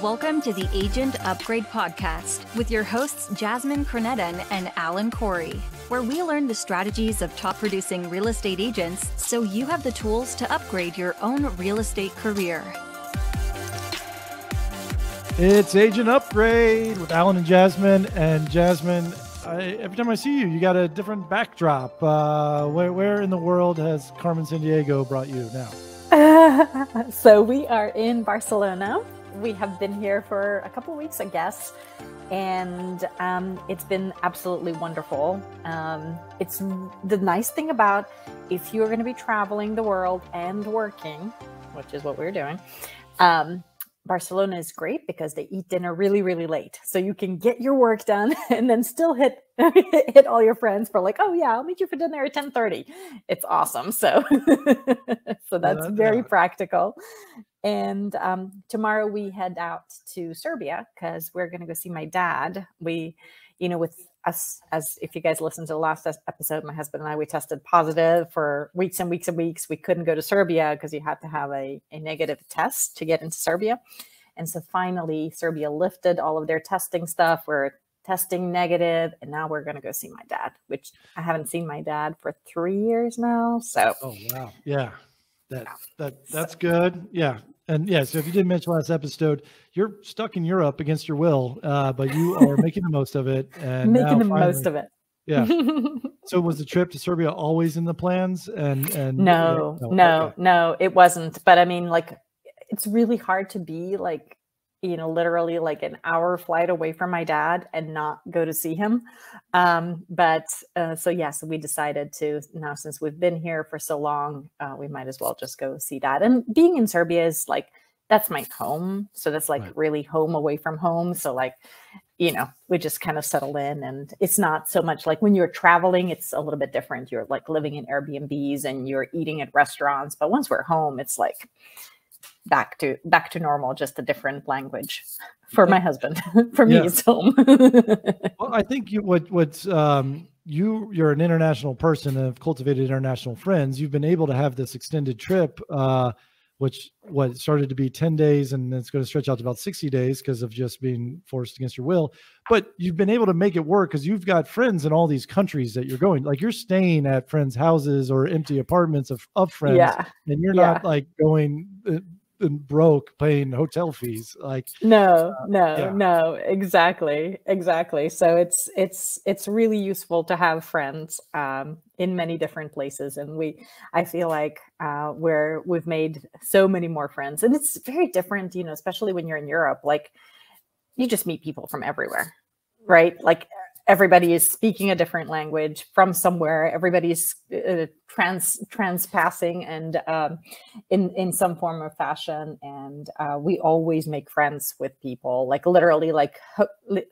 Welcome to the Agent Upgrade podcast with your hosts Jasmine Krnjetin and Alan Corey, where we learn the strategies of top producing real estate agents so you have the tools to upgrade your own real estate career. It's Agent Upgrade with Alan and Jasmine. And Jasmine, every time I see you, you got a different backdrop. Where in the world has Carmen San Diego brought you now? So we are in Barcelona. We have been here for a couple weeks, I guess, and it's been absolutely wonderful. It's the nice thing about if you're going to be traveling the world and working, which is what we're doing, Barcelona is great because they eat dinner really, really late. So you can get your work done and then still hit all your friends for like, oh yeah, I'll meet you for dinner at 10:30. It's awesome. So, so that's very practical. And tomorrow we head out to Serbia because we're going to go see my dad. We, you know, with us, as if you guys listened to the last episode, my husband and I, we tested positive for weeks and weeks and weeks. We couldn't go to Serbia because you had to have a negative test to get into Serbia. And so finally, Serbia lifted all of their testing stuff. We're testing negative, and now we're going to go see my dad, which I haven't seen my dad for 3 years now. So, oh wow, yeah, that's good, yeah. And yeah, so if you didn't mention last episode, you're stuck in Europe against your will, but you are making the most of it. And making the most of it. Yeah. So was the trip to Serbia always in the plans? And no, yeah, no, it wasn't. But I mean, like, it's really hard to be like, you know, literally like an hour flight away from my dad and not go to see him. So yeah, so we decided to now, since we've been here for so long, we might as well just go see dad. And being in Serbia is like, that's my home. So that's like really home away from home. So like, you know, we just kind of settle in, and it's not so much like when you're traveling, it's a little bit different. You're like living in Airbnbs and you're eating at restaurants. But once we're home, it's like, back to normal, just a different language for my husband. For me, it's home. Well, I think you're an international person and have cultivated international friends. You've been able to have this extended trip, which started to be 10 days and it's going to stretch out to about 60 days because of just being forced against your will. But you've been able to make it work because you've got friends in all these countries that you're going. Like you're staying at friends' houses or empty apartments of friends, and you're not like going. Broke paying hotel fees, like no, exactly. So it's really useful to have friends in many different places, and I feel like we've made so many more friends, and it's very different, you know, especially when you're in Europe. Like you just meet people from everywhere, right? Like everybody is speaking a different language from somewhere. Everybody's transpassing and in some form or fashion. And we always make friends with people. Like literally, like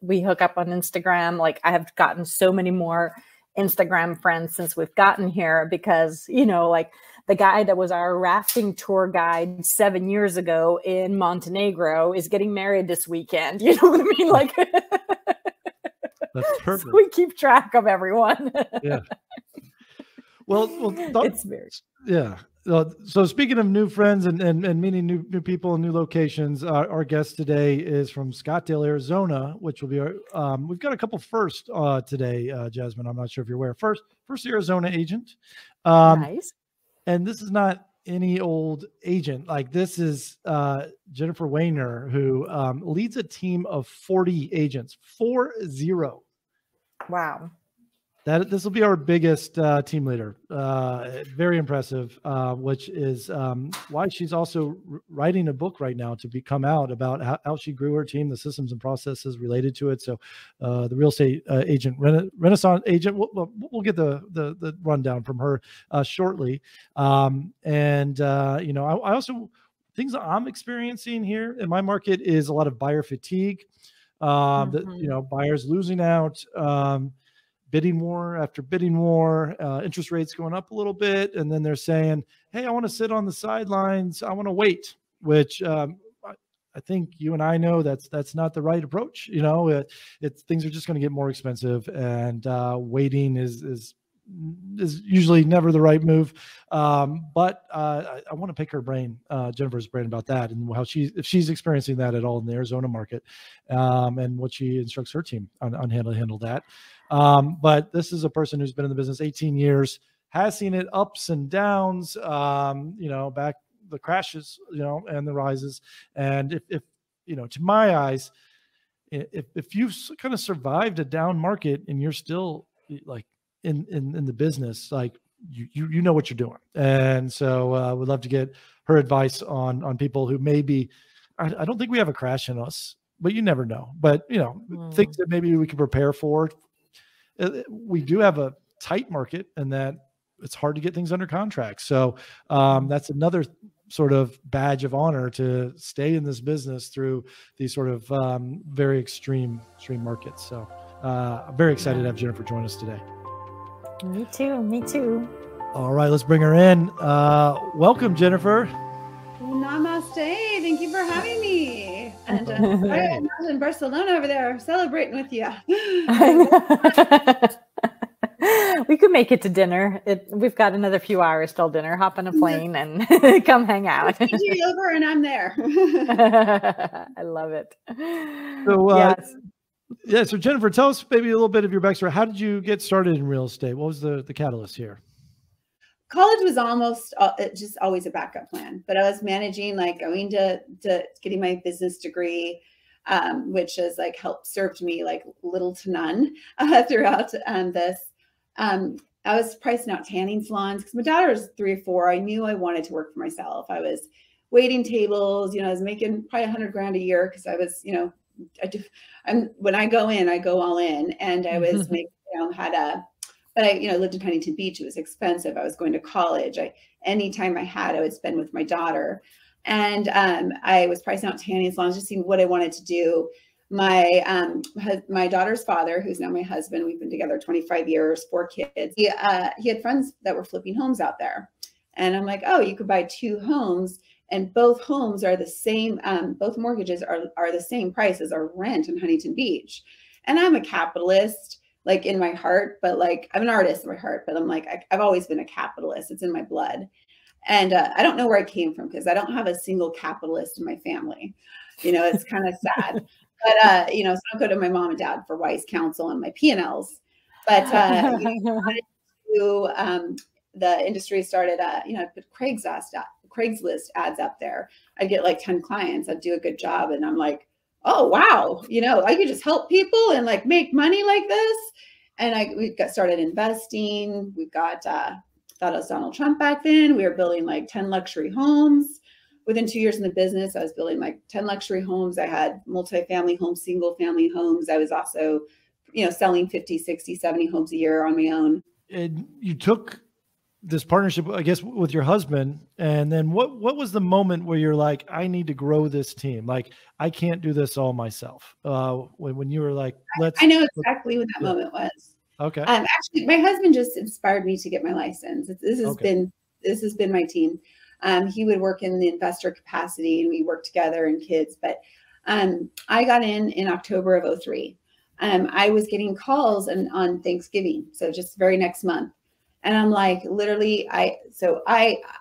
we hook up on Instagram. Like I have gotten so many more Instagram friends since we've gotten here because, you know, like the guy that was our rafting tour guide 7 years ago in Montenegro is getting married this weekend. You know what I mean? Like. That's perfect. So we keep track of everyone. Yeah. Well, it's very. Yeah. So speaking of new friends and meeting new people and new locations, our guest today is from Scottsdale, Arizona, which will be our. We've got a couple first today, Jasmine. I'm not sure if you're aware. First Arizona agent. Nice. And this is not any old agent. Like this is Jennifer Wehner, who leads a team of 40 agents, 40. Wow. This will be our biggest team leader. Very impressive, which is why she's also writing a book right now to come out about how she grew her team, the systems and processes related to it. So the real estate agent, Renaissance agent, we'll get the rundown from her shortly. You know, I also, things I'm experiencing here in my market is a lot of buyer fatigue, that, you know, buyers losing out, bidding war after bidding war, interest rates going up a little bit. And then they're saying, hey, I want to sit on the sidelines. I want to wait, which I think you and I know that's not the right approach. You know, things are just going to get more expensive, and waiting is is usually never the right move. But I want to pick her brain, Jennifer's brain, about that and how if she's experiencing that at all in the Arizona market, and what she instructs her team on how to handle that. But this is a person who's been in the business 18 years, has seen it ups and downs, you know, back the crashes, you know, and the rises. And if you know, to my eyes, if you've kind of survived a down market and you're still like in the business, like you know what you're doing. And so we'd love to get her advice on people who maybe, I don't think we have a crash in us, but you never know. But, you know, things that maybe we can prepare for. We do have a tight market and that it's hard to get things under contract. So that's another sort of badge of honor to stay in this business through these sort of very extreme markets. So I'm very excited to have Jennifer join us today. Me too. Me too. All right, let's bring her in. Welcome, Jennifer. Namaste. Thank you for having me. And I was in Barcelona over there celebrating with you. We could make it to dinner. We've got another few hours till dinner. Hop on a plane and come hang out. It's over and I'm there. I love it. So, yes. Yeah. So Jennifer, tell us maybe a little bit of your backstory. How did you get started in real estate? What was the catalyst here? College was almost just always a backup plan, but I was managing like going to getting my business degree, which has like helped served me like little to none throughout this. I was pricing out tanning salons because my daughter was 3 or 4. I knew I wanted to work for myself. I was waiting tables, you know, I was making probably $100 grand a year because I was, you know, when I go in, I go all in, and I was making, you know, but I, you know, lived in Huntington Beach. It was expensive. I was going to college. Anytime I had, I would spend with my daughter, and I was pricing out tanning salons, just seeing what I wanted to do. My daughter's father, who's now my husband, we've been together 25 years, 4 kids. He had friends that were flipping homes out there. And I'm like, oh, you could buy 2 homes and both homes are the same. Both mortgages are the same price as our rent in Huntington Beach. And I'm a capitalist, like in my heart, but like I'm an artist in my heart, but I'm like, I've always been a capitalist. It's in my blood. And I don't know where I came from because I don't have a single capitalist in my family. You know, it's kind of sad. But, you know, so I'll go to my mom and dad for wise counsel on my P&Ls. But you know, the industry started, you know, I put Craigslist ads up there. I'd get like 10 clients. I'd do a good job. And I'm like, oh, wow. You know, I could just help people and like make money like this. And we got started investing. We got, thought it was Donald Trump back then. We were building like 10 luxury homes. Within 2 years in the business, I was building like 10 luxury homes. I had multifamily homes, single family homes. I was also, you know, selling 50, 60, 70 homes a year on my own. And you took this partnership, I guess, with your husband. And then what was the moment where you're like, I need to grow this team? Like, I can't do this all myself. When you were like, let's. I know exactly what that moment was. Okay. Actually, my husband just inspired me to get my license. This has been my team. He would work in the investor capacity and we worked together and kids, but I got in October of '03. I was getting calls on Thanksgiving. So just very next month. And I'm like, literally, I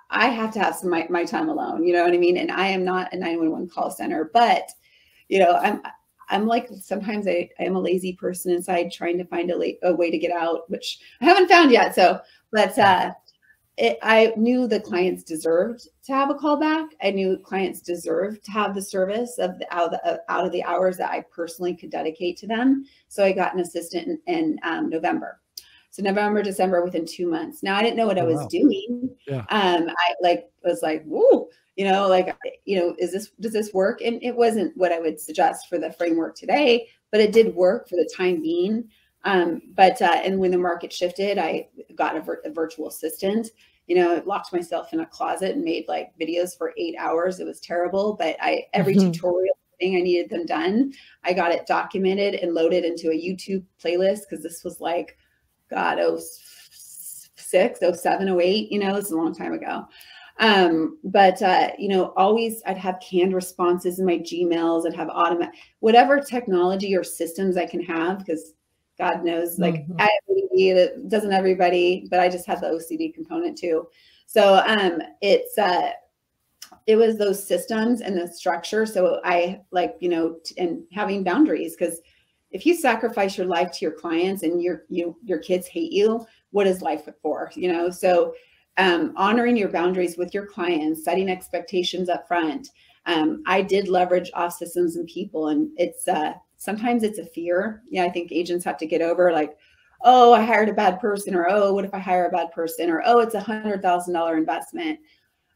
have to have some my time alone, you know what I mean? And I am not a 911 call center, but you know, I'm like, sometimes I am a lazy person inside trying to find a way to get out, which I haven't found yet. So, but, I knew the clients deserved to have a callback. I knew clients deserved to have the service out of the hours that I personally could dedicate to them. So I got an assistant in November. So November, December, within 2 months. Now I didn't know what I was doing. Yeah. I was like, woo, you know, like, you know, does this work? And it wasn't what I would suggest for the framework today, but it did work for the time being. And when the market shifted, I got a virtual assistant, you know, locked myself in a closet and made like videos for 8 hours. It was terrible, but every tutorial thing I needed them done, I got it documented and loaded into a YouTube playlist. Cause this was like, God, 06, 07, 08, you know, it's a long time ago. You know, always I'd have canned responses in my Gmails. I'd have whatever technology or systems I can have. Cause God knows, like I have OCD, that doesn't everybody, but I just had the OCD component too. So it was those systems and the structure. So I like, you know, and having boundaries, because if you sacrifice your life to your clients and your kids hate you, what is life for, you know? So honoring your boundaries with your clients, setting expectations up front. I did leverage off systems and people, and it's sometimes it's a fear. Yeah, I think agents have to get over like, oh, I hired a bad person, or oh, what if I hire a bad person, or oh, it's $100,000 investment.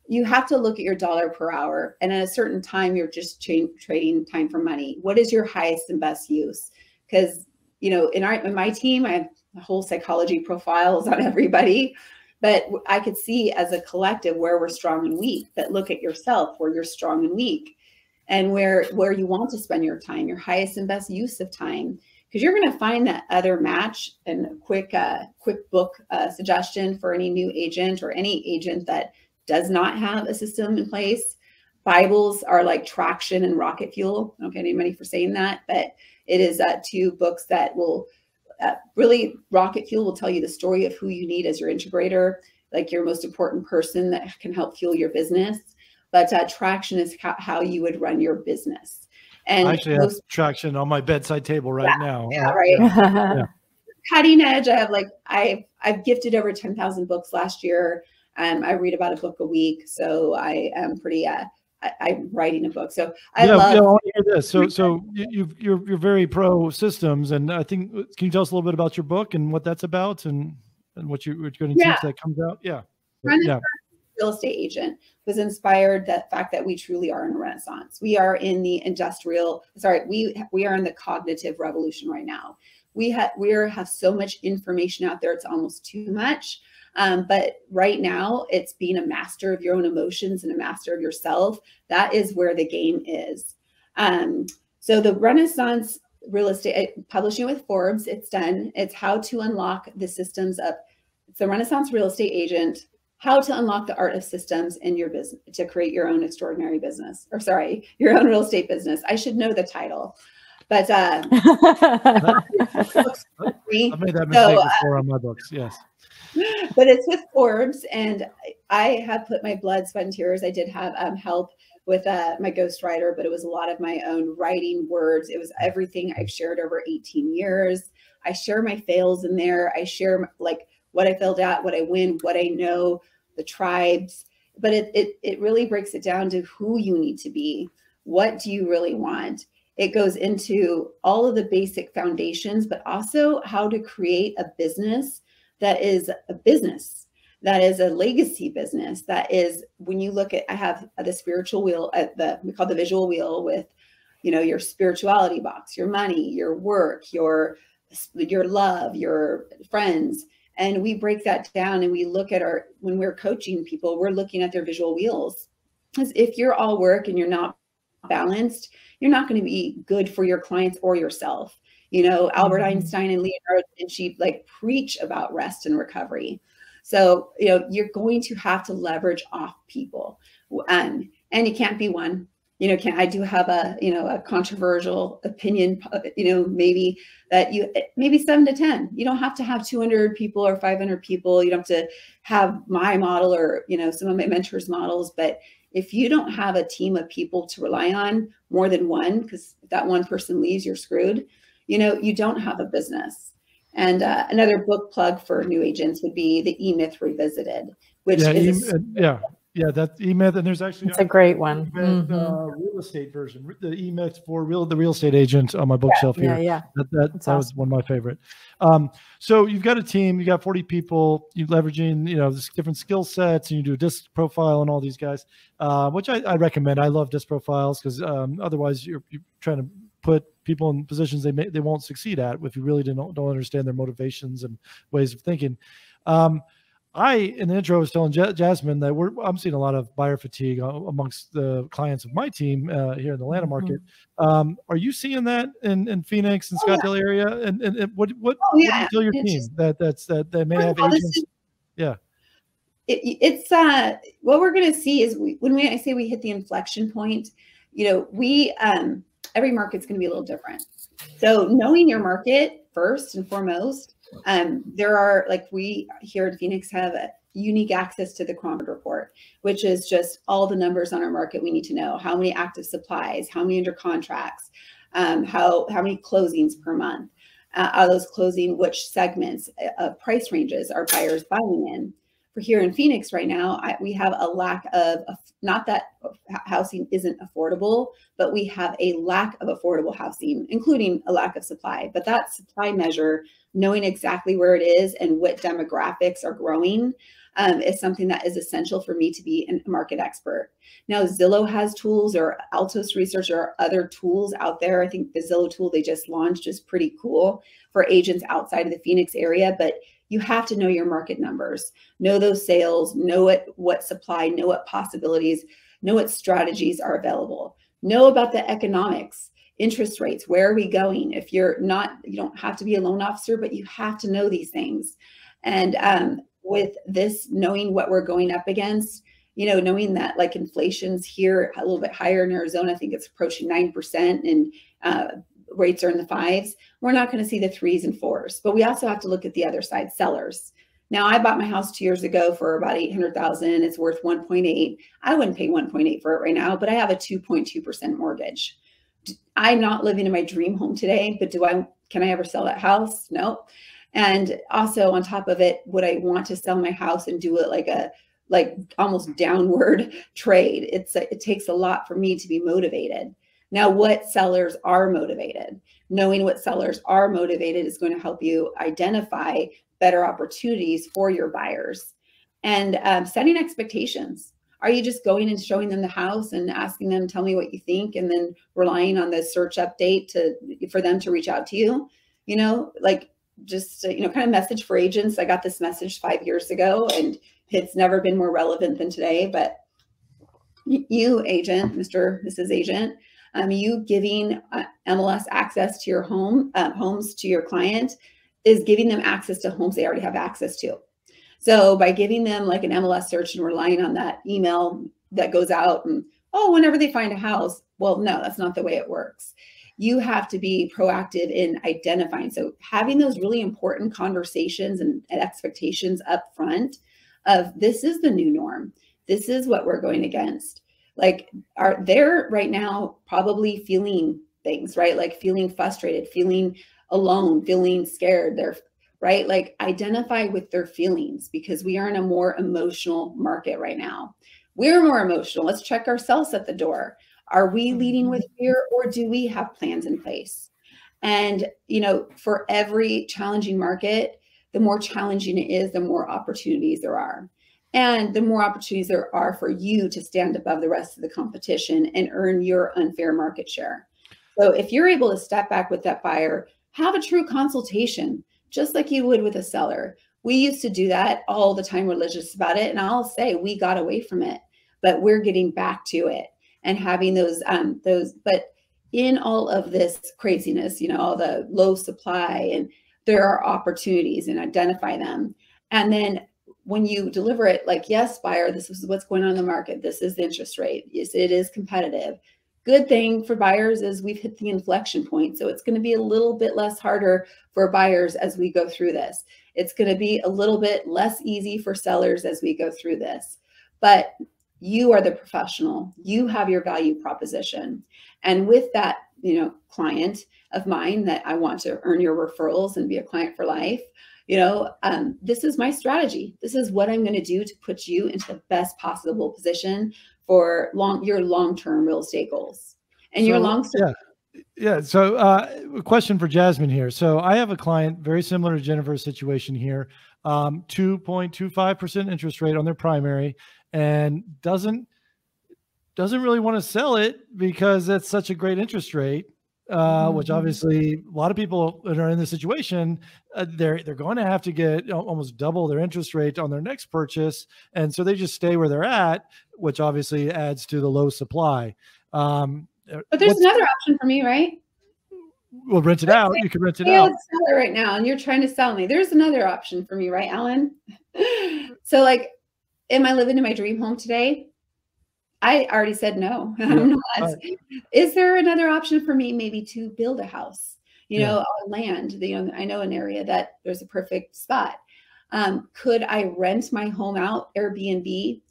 You have to look at your dollar per hour, and at a certain time, you're just trading time for money. What is your highest and best use? Because you know, in my team, I have whole psychology profiles on everybody, but I could see as a collective where we're strong and weak. But look at yourself, where you're strong and weak, and where you want to spend your time, your highest and best use of time. Because you're going to find that other match. And a quick book suggestion for any new agent or any agent that does not have a system in place. Bibles are like traction and rocket fuel. I don't get any money for saying that, but it is two books that will really, rocket fuel will tell you the story of who you need as your integrator, like your most important person that can help fuel your business. But traction is how you would run your business. And I actually have traction on my bedside table right now. Yeah, right. Yeah. Cutting edge. I have like, I've gifted over 10,000 books last year. I read about a book a week. So I am pretty, I'm writing a book. So I love. Yeah, I want to hear this. So you're very pro systems. And I think, can you tell us a little bit about your book and what that's about and what you're going to teach that comes out? Yeah. Yeah. Real estate agent was inspired that fact that we truly are in a renaissance. We are in the we are in the cognitive revolution right now. We have so much information out there, it's almost too much. But right now it's being a master of your own emotions and a master of yourself. That is where the game is. So the renaissance real estate, publishing with Forbes, it's done. It's how to unlock the systems of the renaissance real estate agent. How to unlock the art of systems in your business to create your own extraordinary business, or sorry, your own real estate business. I should know the title, but I made that mistake before on my books. Yes, but it's with Forbes, and I have put my blood, sweat, and tears. I did have help with my ghostwriter, but it was a lot of my own writing words. It was everything I've shared over 18 years. I share my fails in there. I share like what I failed at, what I win, what I know, the tribes, but it really breaks it down to who you need to be. What do you really want? It goes into all of the basic foundations, but also how to create a business that is a business, that is a legacy business. That is, when you look at, I have the spiritual wheel, we call the visual wheel with, you know, your spirituality box, your money, your work, your love, your friends. And we break that down and we look at when we're coaching people, we're looking at their visual wheels. Because if you're all work and you're not balanced, you're not going to be good for your clients or yourself. You know, Albert Einstein and Leonardo da Vinci like preach about rest and recovery. So, you know, you're going to have to leverage off people. And you can't be one. You know, I do have a, you know, a controversial opinion, you know, maybe that maybe 7 to 10, you don't have to have 200 people or 500 people. You don't have to have my model or, you know, some of my mentors' models. But if you don't have a team of people to rely on, more than one, because if that one person leaves, you're screwed. You know, you don't have a business. And another book plug for new agents would be The E-Myth Revisited, which is. Yeah, that's E-Myth, and there's actually a great one. Real estate version, the E-Myth for the real estate agent on my bookshelf here. Yeah, that was one of my favorite. So you've got a team, you got 40 people, you're leveraging, you know, different skill sets, and you do a disc profile on all these guys, which I recommend. I love disc profiles because otherwise you're trying to put people in positions they won't succeed at if you really don't understand their motivations and ways of thinking. In the intro, I was telling Jasmine that I'm seeing a lot of buyer fatigue amongst the clients of my team here in the Atlanta market. Are you seeing that in Phoenix and Scottsdale area? And what do you tell your team that may have agents? What we're going to see is when I say we hit the inflection point, you know, every market's going to be a little different. So knowing your market first and foremost, there are, like, we here at Phoenix have a unique access to the Cromford report, which is just all the numbers on our market we need to know. How many active supplies, how many under contracts, how many closings per month, are those closing, which segments, price ranges are buyers buying in. For here in Phoenix right now, we have a lack of, not that housing isn't affordable, but we have a lack of affordable housing, including a lack of supply. But that supply measure, knowing exactly where it is and what demographics are growing, is something that is essential for me to be a market expert. Now, Zillow has tools, or Altos Research, or other tools out there. I think the Zillow tool they just launched is pretty cool for agents outside of the Phoenix area, but you have to know your market numbers, know those sales, know what supply, know what possibilities, know what strategies are available, know about the economics, interest rates, where are we going? If you're not, you don't have to be a loan officer, but you have to know these things. And with this, knowing what we're going up against, you know, knowing that, like, inflation's here a little bit higher in Arizona, I think it's approaching 9%, and rates are in the 5s. We're not going to see the 3s and 4s, but we also have to look at the other side, sellers. Now, I bought my house 2 years ago for about $800,000. It's worth 1.8. I wouldn't pay 1.8 for it right now, but I have a 2.2% mortgage. I'm not living in my dream home today, but can I ever sell that house? No. And also on top of it, would I want to sell my house and do it like a, almost downward trade? It takes a lot for me to be motivated. Now, what sellers are motivated, knowing what sellers are motivated is going to help you identify better opportunities for your buyers. And setting expectations. Are you just going and showing them the house and asking them, tell me what you think, and then relying on the search update for them to reach out to you? You know, like, just, you know, kind of message for agents. I got this message 5 years ago, and it's never been more relevant than today. But you, agent, Mr. Mrs. Agent, you giving MLS access to your home, homes to your client, is giving them access to homes they already have access to. So by giving them like an MLS search and relying on that email that goes out and, oh, whenever they find a house, well, no, that's not the way it works. You have to be proactive in identifying. So having those really important conversations and expectations up front of, this is the new norm. This is what we're going against. Like, they're right now probably feeling things, right? Like, feeling frustrated, feeling alone, feeling scared. They're right. Like, identify with their feelings, because we are in a more emotional market right now. We're more emotional. Let's check ourselves at the door. Are we leading with fear, or do we have plans in place? And, you know, for every challenging market, the more challenging it is, the more opportunities there are. And the more opportunities there are for you to stand above the rest of the competition and earn your unfair market share. So if you're able to step back with that buyer, have a true consultation, just like you would with a seller. We used to do that all the time, religious about it. And I'll say we got away from it, but we're getting back to it and having those, but in all of this craziness, you know, all the low supply, and there are opportunities, and identify them. And then when you deliver it, like, yes, buyer, this is what's going on in the market. This is the interest rate. Yes, it is competitive. Good thing for buyers is we've hit the inflection point. So it's going to be a little bit less harder for buyers as we go through this. It's going to be a little bit less easy for sellers as we go through this. But you are the professional. You have your value proposition. And with that, you know, client of mine that I want to earn your referrals and be a client for life, you know, this is my strategy. This is what I'm going to do to put you into the best possible position for your long-term real estate goals and so, your long-term. Yeah. Yeah. So a question for Jasmine here. So I have a client very similar to Jennifer's situation here, 2.25% interest rate on their primary, and doesn't really want to sell it because that's such a great interest rate. Which obviously a lot of people that are in this situation, they're going to have to get almost double their interest rate on their next purchase. And so they just stay where they're at, which obviously adds to the low supply. But there's another option for me, right? We'll rent it out. You can rent it out. Let's sell it right now, and you're trying to sell me. There's another option for me, right, Alan? So, like, am I living in my dream home today? I already said no. Yeah. I'm not. Is there another option for me, maybe to build a house, you know, on land? You know, I know an area that there's a perfect spot. Could I rent my home out, Airbnb?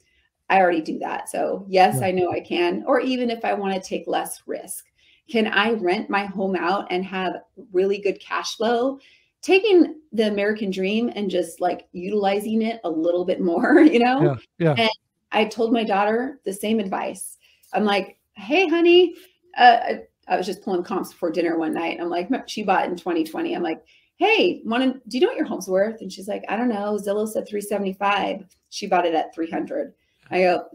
I already do that. So yes, I know I can. Or even if I want to take less risk, can I rent my home out and have really good cash flow? Taking the American dream and just like utilizing it a little bit more, you know? Yeah. And I told my daughter the same advice. I'm like, hey, honey, I was just pulling comps before dinner one night. I'm like, she bought in 2020. I'm like, hey, do you know what your home's worth? And she's like, I don't know. Zillow said 375. She bought it at 300. I go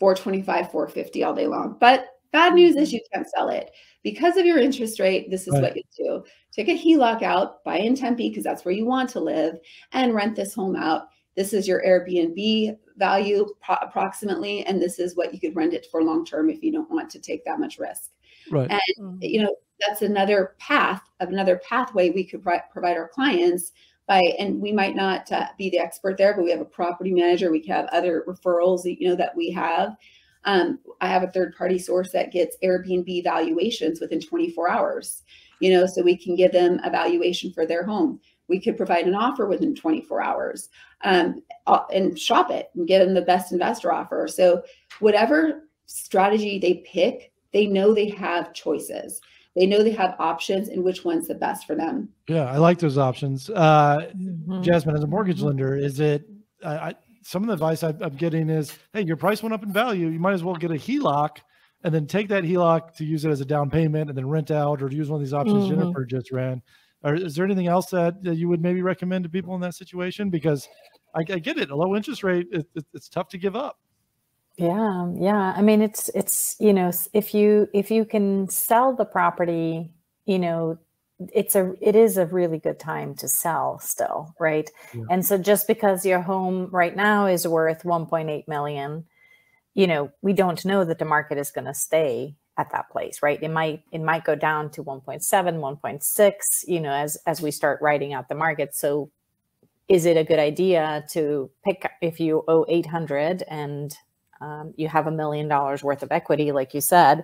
425, 450 all day long. But bad news is you can't sell it. Because of your interest rate, this is what you do. Take a HELOC out, buy in Tempe, because that's where you want to live, and rent this home out. This is your Airbnb value approximately, and this is what you could rent it for long-term if you don't want to take that much risk. Right. And, you know, that's another path, another pathway we could provide our clients by, and we might not be the expert there, but we have a property manager. We can have other referrals, you know, that we have. I have a third-party source that gets Airbnb valuations within 24 hours, you know, so we can give them a valuation for their home. We could provide an offer within 24 hours and shop it and get them the best investor offer. So whatever strategy they pick, they know they have choices. They know they have options and which one's the best for them. Yeah, I like those options. Jasmine, as a mortgage lender, is it, some of the advice I'm getting is, hey, your price went up in value. You might as well get a HELOC and then take that HELOC to use it as a down payment and then rent out or use one of these options Jennifer just ran. Or is there anything else that you would maybe recommend to people in that situation? Because I get it. A low interest rate, it's tough to give up. Yeah. Yeah. I mean, it's, you know, if you can sell the property, you know, it is a really good time to sell still. Right. Yeah. And so just because your home right now is worth 1.8 million, you know, we don't know that the market is going to stay at that place, right? It might go down to 1.7, 1.6, you know, as we start writing out the market. So is it a good idea to pick, if you owe 800 and you have $1 million worth of equity, like you said,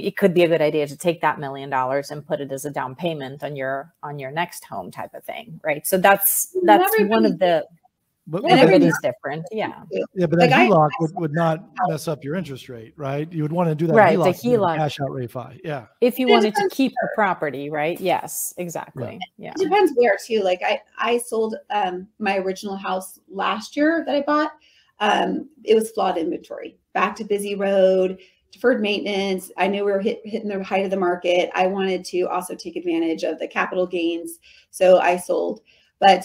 it could be a good idea to take that $1 million and put it as a down payment on your next home type of thing. Right. So that's one of the, but everybody's different. Yeah. Yeah. But that like HELOC would not mess up your interest rate, right? You would want to do that. Right. HELOC cash out refi. Yeah. If you wanted to keep the property, right? Yes, exactly. Yeah. It depends where too. Like I sold my original house last year that I bought. It was flawed inventory, back to busy road, deferred maintenance. I knew we were hitting the height of the market. I wanted to also take advantage of the capital gains. So I sold, but,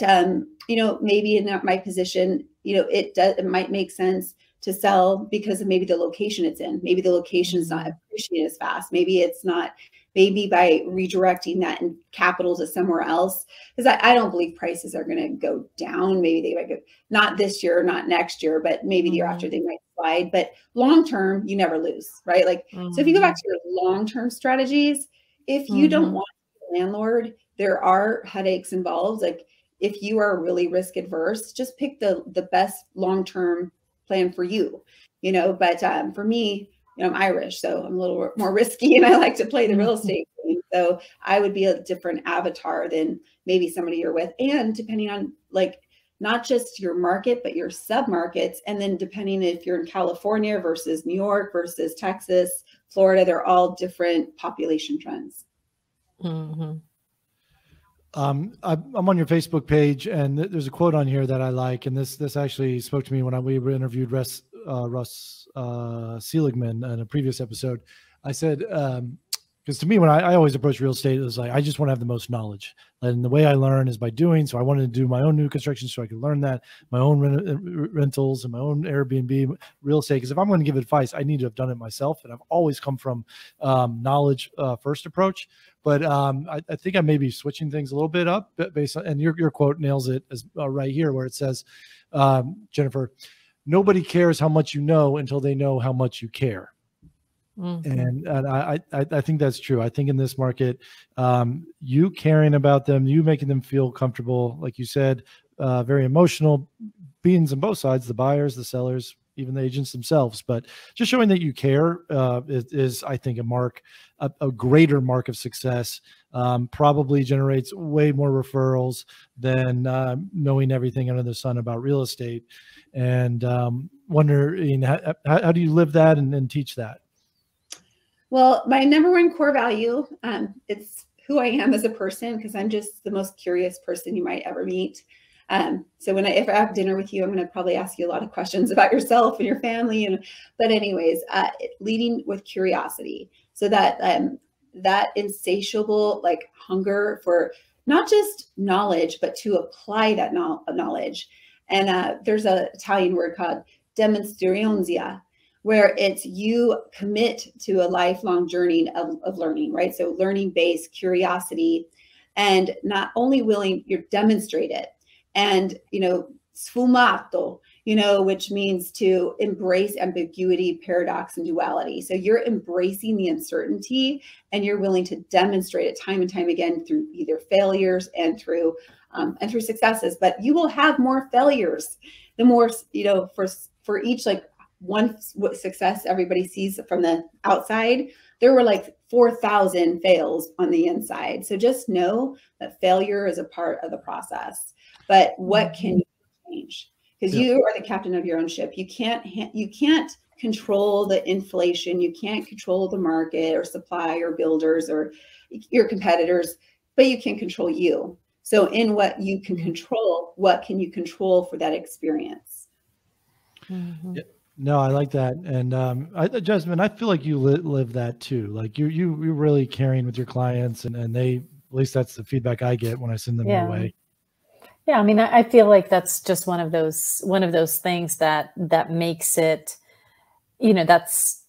you know, maybe in my position, you know, it might make sense to sell because of maybe the location it's in. Maybe the location is not appreciated as fast. Maybe it's not, maybe by redirecting that in capital to somewhere else, because I don't believe prices are going to go down. Maybe they might go, not this year, not next year, but maybe the year after they might slide. But long-term, you never lose, right? Like, so if you go back to your long-term strategies, if you don't want to be a landlord, there are headaches involved. Like if you are really risk adverse, just pick the best long-term plan for you, you know, but for me, you know, I'm Irish, so I'm a little more risky and I like to play the real estate game. So I would be a different avatar than maybe somebody you're with. And depending on like, not just your market, but your submarkets. And then depending if you're in California versus New York versus Texas, Florida, they're all different population trends. I'm on your Facebook page and there's a quote on here that I like. And this actually spoke to me when we were interviewed Russ Seeligman in a previous episode. I said, because to me, when I always approach real estate, it was like, I just want to have the most knowledge. And the way I learn is by doing. So I wanted to do my own new construction so I could learn that, my own rentals and my own Airbnb real estate. Because if I'm going to give advice, I need to have done it myself. And I've always come from knowledge first approach. But I think I may be switching things a little bit up based on, and your quote nails it as, right here where it says, Jennifer, nobody cares how much you know until they know how much you care. And I think that's true. I think in this market, you caring about them, you making them feel comfortable, like you said, very emotional beings on both sides, the buyers, the sellers, even the agents themselves. But just showing that you care is I think, a greater mark of success. Probably generates way more referrals than knowing everything under the sun about real estate. And wondering, how do you live that and teach that? Well, my number one core value, it's who I am as a person, because I'm just the most curious person you might ever meet. So if I have dinner with you, I'm going to probably ask you a lot of questions about yourself and your family. But anyways, leading with curiosity, so that that insatiable hunger for not just knowledge, but to apply that knowledge. And there's an Italian word called demonstrionsia, where it's you commit to a lifelong journey of learning, right? So learning-based curiosity, and not only willing, you demonstrate it. And, sfumato, which means to embrace ambiguity, paradox, and duality. So you're embracing the uncertainty, and you're willing to demonstrate it time and time again through either failures and through successes. But you will have more failures. The more, for each one success everybody sees from the outside, there were 4,000 fails on the inside. So just know that failure is a part of the process. But what can you change? Because you are the captain of your own ship. You can't control the inflation. You can't control the market or supply or builders or your competitors, but you can control you. So in what you can control, what can you control for that experience? Mm-hmm. Yeah. No, I like that. And Jasmine, I feel like you live that too. Like you're really caring with your clients, and they, at least that's the feedback I get when I send them your way. Yeah, I mean, I feel like that's just one of those things that makes it, that's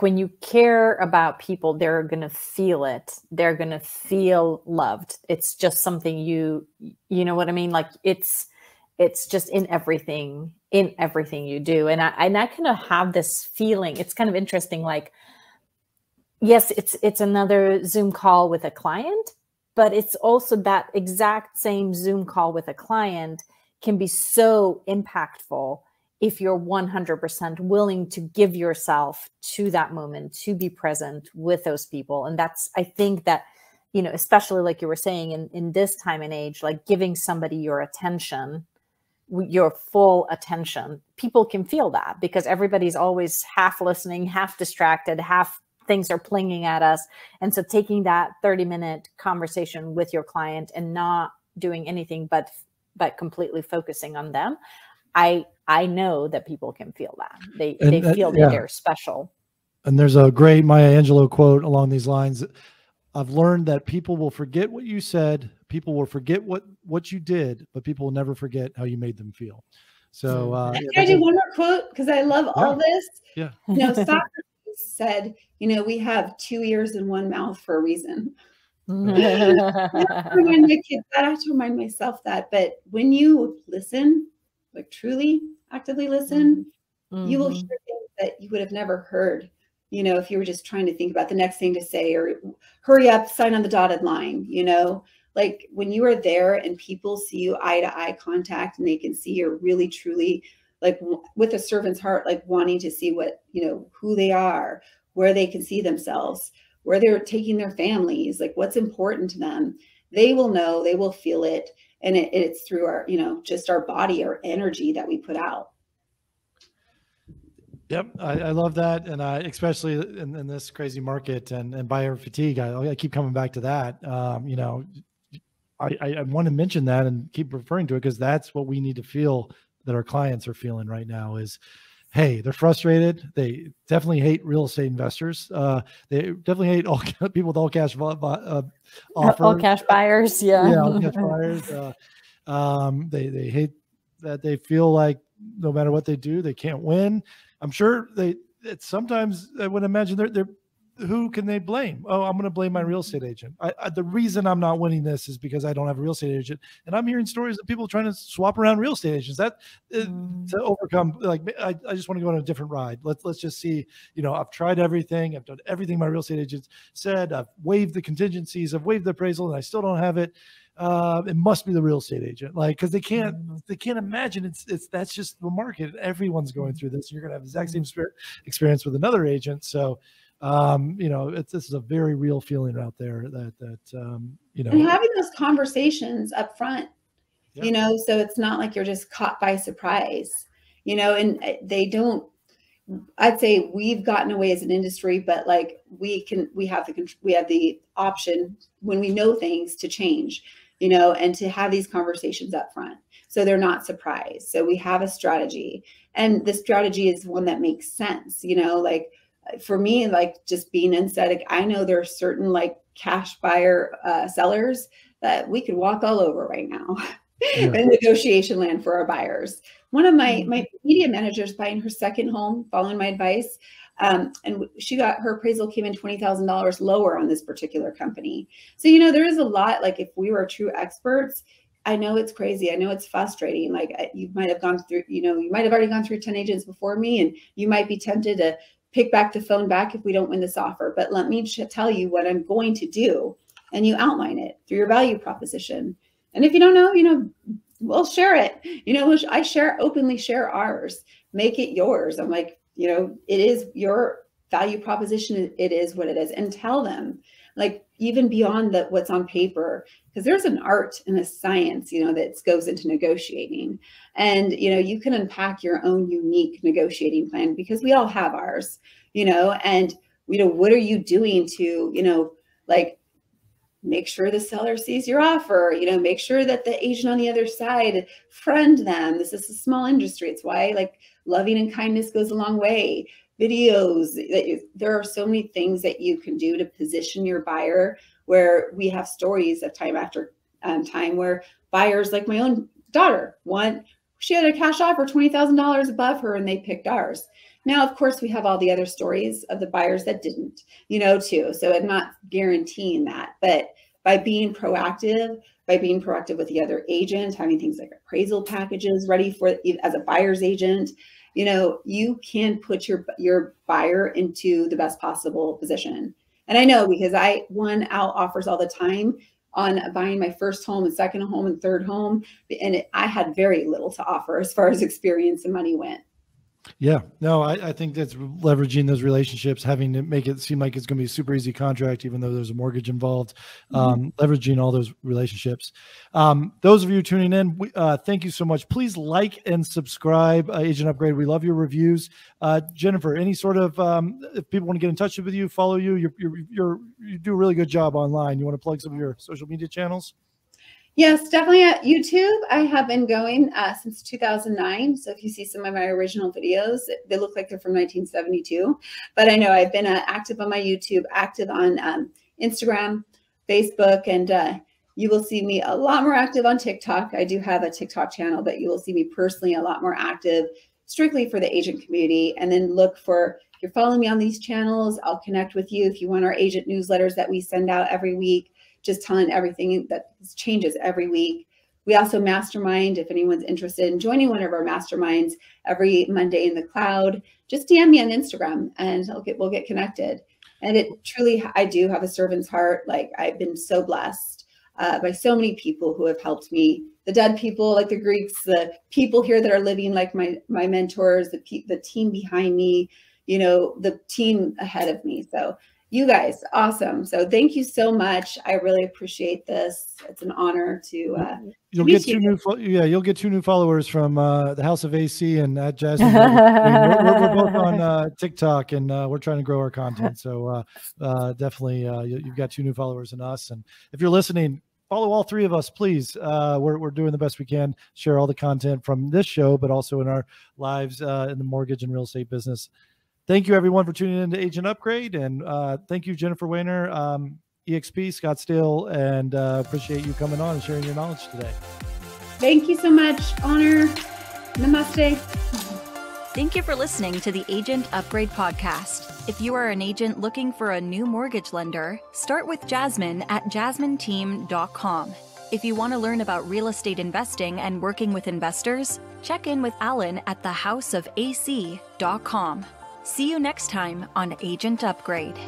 when you care about people, they're going to feel it. They're going to feel loved. It's just something you know what I mean? Like it's just in everything you do. And I kind of have this feeling, it's kind of interesting. Like, yes, it's another Zoom call with a client, but it's also that exact same Zoom call with a client can be so impactful if you're 100% willing to give yourself to that moment, to be present with those people. And that's, I think that, especially like you were saying in this time and age, like giving somebody your attention, your full attention, people can feel that, because everybody's always half listening, half distracted, half things are plinging at us. And so taking that 30-minute conversation with your client and not doing anything but completely focusing on them, I know that people can feel that. They feel that they're special. And there's a great Maya Angelou quote along these lines. I've learned that people will forget what you said, people will forget what you did, but people will never forget how you made them feel. So can I do one more quote? Because I love all this. Yeah. Socrates said, we have 2 ears and 1 mouth for a reason. I have to remind myself that. But when you listen, truly actively listen, you will hear things that you would have never heard, if you were just trying to think about the next thing to say or hurry up, sign on the dotted line, when you are there and people see you eye to eye contact, and they can see you're really, truly with a servant's heart, wanting to see what, who they are, where they can see themselves, where they're taking their families, what's important to them. They will know, they will feel it. And it's through our, just our body, our energy that we put out. Yep. I love that. And especially in this crazy market and buyer fatigue, I keep coming back to that. I want to mention that and keep referring to it, because that's what we need to feel that our clients are feeling right now is, hey, they're frustrated. They definitely hate real estate investors. They definitely hate all people with all cash offers. All cash buyers, yeah, all cash buyers. They hate that they feel like no matter what they do, they can't win. I'm sure sometimes I would imagine they're who can they blame? Oh, I'm going to blame my real estate agent. The reason I'm not winning this is because I don't have a real estate agent. And I'm hearing stories of people trying to swap around real estate agents that to overcome, like, I just want to go on a different ride. Let's just see, you know, I've tried everything. I've done everything my real estate agents said. I've waived the contingencies. I've waived the appraisal and I still don't have it. It must be the real estate agent. Like, cause they can't imagine that's just the market. Everyone's going through this. You're going to have the exact same experience with another agent. So, you know, this is a very real feeling out there that you know, and having those conversations up front, yeah. You know, so it's not like you're just caught by surprise, you know, and they don't, I'd say we've gotten away as an industry, but like we have the option when we know things to change, you know, and to have these conversations up front. So they're not surprised. So we have a strategy, and the strategy is one that makes sense, you know, like, for me, like just being in static, I know there are certain like cash buyer sellers that we could walk all over right now in negotiation land for our buyers. One of my media managers buying her second home, following my advice, and she got her appraisal came in $20,000 lower on this particular company. So, you know, there is a lot, like if we were true experts, I know it's crazy. I know it's frustrating. Like you might have gone through, you know, you might have already gone through 10 agents before me, and you might be tempted to pick back the phone back if we don't win this offer, but let me tell you what I'm going to do. And you outline it through your value proposition. And if you don't know, you know, we'll share it. You know, I openly share ours, make it yours. I'm like, you know, it is your value proposition. It is what it is. And tell them, like, even beyond that, what's on paper, because there's an art and a science, you know, that goes into negotiating. And, you know, you can unpack your own unique negotiating plan, because we all have ours, you know, and, you know, what are you doing to, you know, like, make sure the seller sees your offer, you know, make sure that the agent on the other side friend them. This is a small industry. It's why, like, loving and kindness goes a long way. Videos, there are so many things that you can do to position your buyer, where we have stories of time after time where buyers, like my own daughter, she had a cash offer $20,000 above her and they picked ours. Now, of course, we have all the other stories of the buyers that didn't, you know, too. So I'm not guaranteeing that, but by being proactive, with the other agent, having things like appraisal packages ready for as a buyer's agent, you know, you can put your buyer into the best possible position. And I know, because I won out offers all the time on buying my first home and second home and third home. And I had very little to offer as far as experience and money went. Yeah, no, I think that's leveraging those relationships, having to make it seem like it's going to be a super easy contract, even though there's a mortgage involved, leveraging all those relationships. Those of you tuning in, thank you so much. Please like and subscribe, Agent Upgrade. We love your reviews. Jennifer, any sort of, if people want to get in touch with you, follow you, you do a really good job online. You want to plug some of your social media channels? Yes, definitely at YouTube. I have been going since 2009. So if you see some of my original videos, they look like they're from 1972. But I know I've been active on my YouTube, active on Instagram, Facebook, and you will see me a lot more active on TikTok. I do have a TikTok channel, but you will see me personally a lot more active, strictly for the agent community. And then look for, if you're following me on these channels, I'll connect with you. If you want our agent newsletters that we send out every week, just telling everything that changes every week. We also mastermind, if anyone's interested in joining one of our masterminds, every Monday in the cloud. Just DM me on Instagram and we'll get connected. And it truly, I do have a servant's heart. Like, I've been so blessed by so many people who have helped me. The dead people, like the Greeks, the people here that are living, like my mentors, the team behind me, you know, the team ahead of me. So you guys, awesome. So thank you so much. I really appreciate this. It's an honor to you'll get two new followers from the House of AC and at Jasmine. we're both on TikTok, and we're trying to grow our content. So definitely you've got two new followers in us. And if you're listening, follow all three of us, please. We're doing the best we can. Share all the content from this show, but also in our lives in the mortgage and real estate business. Thank you, everyone, for tuning in to Agent Upgrade. And thank you, Jennifer Wehner, EXP, Scottsdale, and appreciate you coming on and sharing your knowledge today. Thank you so much. Honor. Namaste. Thank you for listening to the Agent Upgrade podcast. If you are an agent looking for a new mortgage lender, start with Jasmine at jasmineteam.com. If you want to learn about real estate investing and working with investors, check in with Alan at thehouseofac.com. See you next time on Agent Upgrade.